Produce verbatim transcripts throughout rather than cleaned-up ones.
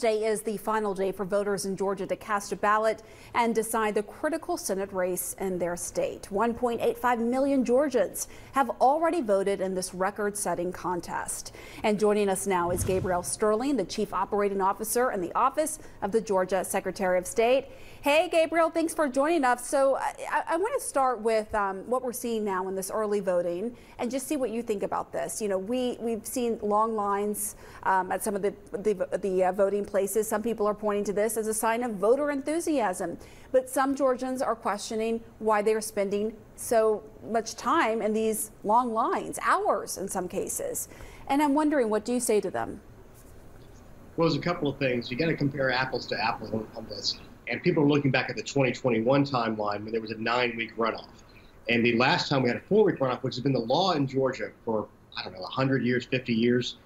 Today is the final day for voters in Georgia to cast a ballot and decide the critical Senate race in their state. one point eight five million Georgians have already voted in this record-setting contest. And joining us now is Gabriel Sterling, the Chief Operating Officer in the Office of the Georgia Secretary of State. Hey, Gabriel, thanks for joining us. So I, I want to start with um, what we're seeing now in this early voting and just see what you think about this. You know, we, we've seen long lines um, at some of the, the, the uh, voting places. Some people are pointing to this as a sign of voter enthusiasm, but some Georgians are questioning why they are spending so much time in these long lines, hours in some cases. And I'm wondering, what do you say to them? Well, there's a couple of things. You got to compare apples to apples on this. And people are looking back at the twenty twenty-one timeline when there was a nine-week runoff. And the last time we had a four-week runoff, which has been the law in Georgia for, I don't know, one hundred years, fifty years,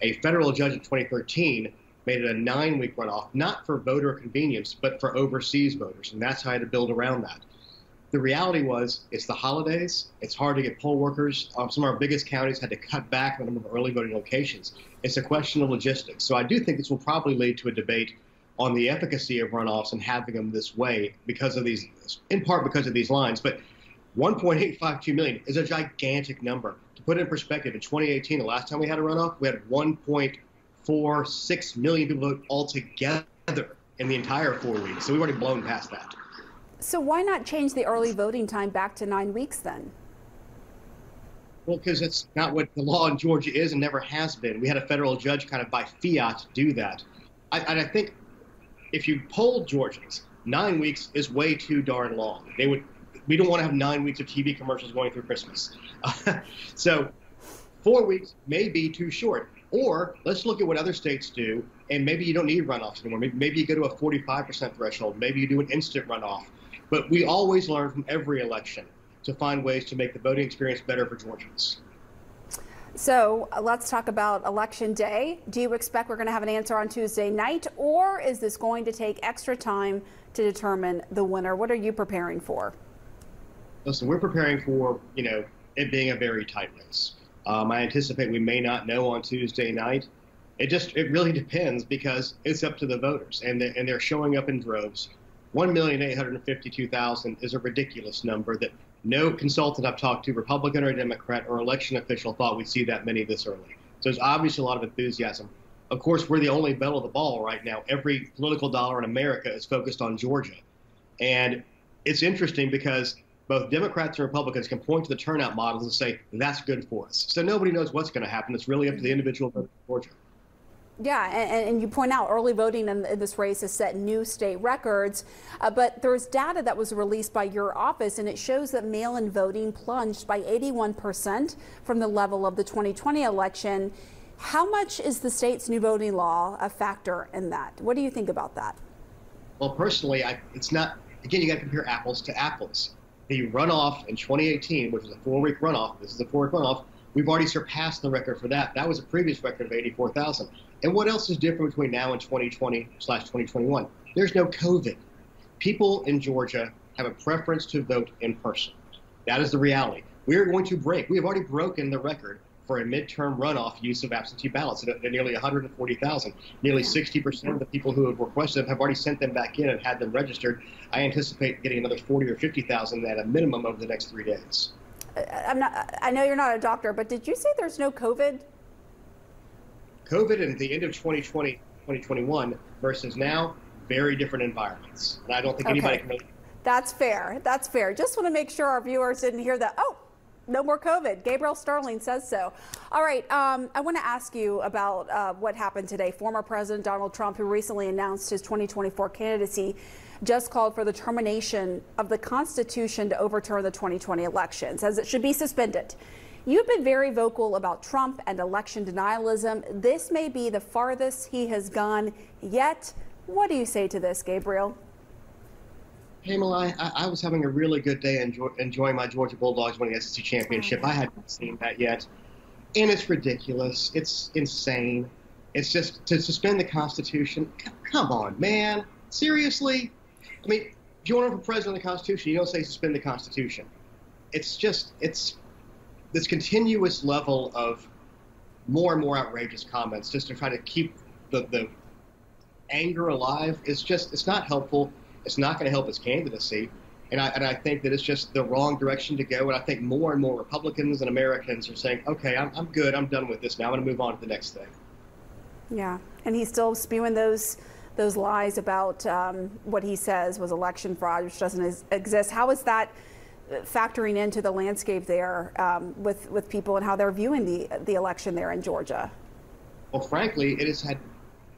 a federal judge in twenty thirteen made it a nine-week runoff, not for voter convenience, but for overseas voters, and that's how I had to build around that. The reality was, it's the holidays, it's hard to get poll workers. Um, some of our biggest counties had to cut back on the number of early voting locations. It's a question of logistics. So I do think this will probably lead to a debate on the efficacy of runoffs and having them this way because of these, in part because of these lines. But one point eight five two million is a gigantic number. To put it in perspective, in twenty eighteen, the last time we had a runoff, we had one point four six million people vote altogether in the entire four weeks. So we've already blown past that. So why not change the early voting time back to nine weeks then? Well, because that's not what the law in Georgia is and never has been. We had a federal judge kind of by fiat do that. I, and I think if you polled Georgians, nine weeks is way too darn long. They would. We don't want to have nine weeks of T V commercials going through Christmas. Uh, so four weeks may be too short. Or let's look at what other states do, and maybe you don't need runoffs anymore. Maybe, maybe you go to a forty-five percent threshold. Maybe you do an instant runoff. But we always learn from every election to find ways to make the voting experience better for Georgians. So uh, let's talk about Election Day. Do you expect we're going to have an answer on Tuesday night, or is this going to take extra time to determine the winner? What are you preparing for? Listen, we're preparing for, you know, it being a very tight race. Um, I anticipate we may not know on Tuesday night. It just, it really depends because it's up to the voters, and the, and they're showing up in droves. one million eight hundred fifty-two thousand is a ridiculous number that no consultant I've talked to, Republican or Democrat or election official, thought we'd see that many this early. So there's obviously a lot of enthusiasm. Of course, we're the only bell of the ball right now. Every political dollar in America is focused on Georgia. And it's interesting because both Democrats and Republicans can point to the turnout models and say, that's good for us. So nobody knows what's going to happen. It's really up to the individual voter in Georgia. Yeah, and, and you point out early voting in this race has set new state records, uh, but there's data that was released by your office, and it shows that mail-in voting plunged by eighty-one percent from the level of the twenty twenty election. How much is the state's new voting law a factor in that? What do you think about that? Well, personally, I, it's not, again, you got to compare apples to apples. The runoff in twenty eighteen, which was a four-week runoff, this is a four-week runoff, we've already surpassed the record for that. That was a previous record of eighty-four thousand. And what else is different between now and twenty twenty slash twenty twenty-one? There's no COVID. People in Georgia have a preference to vote in person. That is the reality. We are going to break. We have already broken the record for a midterm runoff use of absentee ballots at nearly one hundred forty thousand. Nearly sixty percent of the people who have requested them have already sent them back in and had them registered. I anticipate getting another forty or fifty thousand at a minimum over the next three days. I'm not, I know you're not a doctor, but did you say there's no COVID? COVID at the end of twenty twenty, twenty twenty-one versus now, very different environments. And I don't think okay. anybody can really. That's fair. That's fair. Just want to make sure our viewers didn't hear that. Oh. No more COVID. Gabriel Sterling says so. All right. Um, I want to ask you about uh, what happened today. Former President Donald Trump, who recently announced his twenty twenty-four candidacy, just called for the termination of the Constitution to overturn the twenty twenty election, says it should be suspended. You've been very vocal about Trump and election denialism. This may be the farthest he has gone yet. What do you say to this, Gabriel? Pamela, I, I was having a really good day enjoy, enjoying my Georgia Bulldogs winning the S E C championship. I haven't seen that yet. And it's ridiculous. It's insane. It's just to suspend the Constitution. Come on, man. Seriously? I mean, if you want to run for president of the Constitution, you don't say suspend the Constitution. It's just, it's this continuous level of more and more outrageous comments just to try to keep the, the anger alive is just, it's not helpful. It's not going to help his candidacy. And I, and I think that it's just the wrong direction to go. And I think more and more Republicans and Americans are saying, okay, I'm, I'm good. I'm done with this now. I'm going to move on to the next thing. Yeah. And he's still spewing those those lies about um, what he says was election fraud, which doesn't exist. How is that factoring into the landscape there um, with, with people and how they're viewing the, the election there in Georgia? Well, frankly, it has had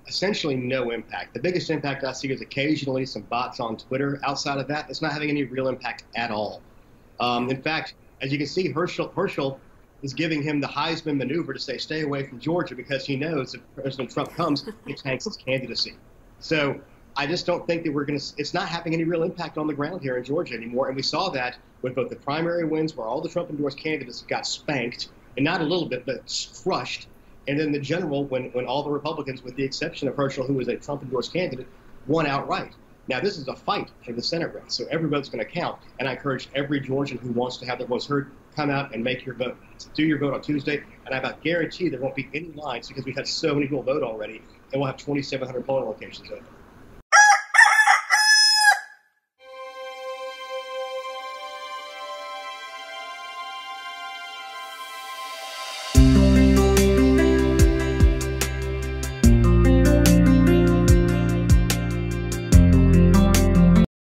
essentially no impact. The biggest impact I see is occasionally some bots on Twitter. Outside of that, it's not having any real impact at all. Um, in fact, as you can see, Herschel, Herschel is giving him the Heisman maneuver to say, stay away from Georgia, because he knows if President Trump comes, it tanks his candidacy. So I just don't think that we're going to, it's not having any real impact on the ground here in Georgia anymore. And we saw that with both the primary wins where all the Trump-endorsed candidates got spanked, and not a little bit, but crushed. And then the general, when, when all the Republicans, with the exception of Herschel, who was a Trump-endorsed candidate, won outright. Now, this is a fight for the Senate race, so every vote's going to count. And I encourage every Georgian who wants to have their voice heard, come out and make your vote. Do your vote on Tuesday, and I about guarantee there won't be any lines because we've had so many people vote already, and we'll have twenty-seven hundred polling locations open.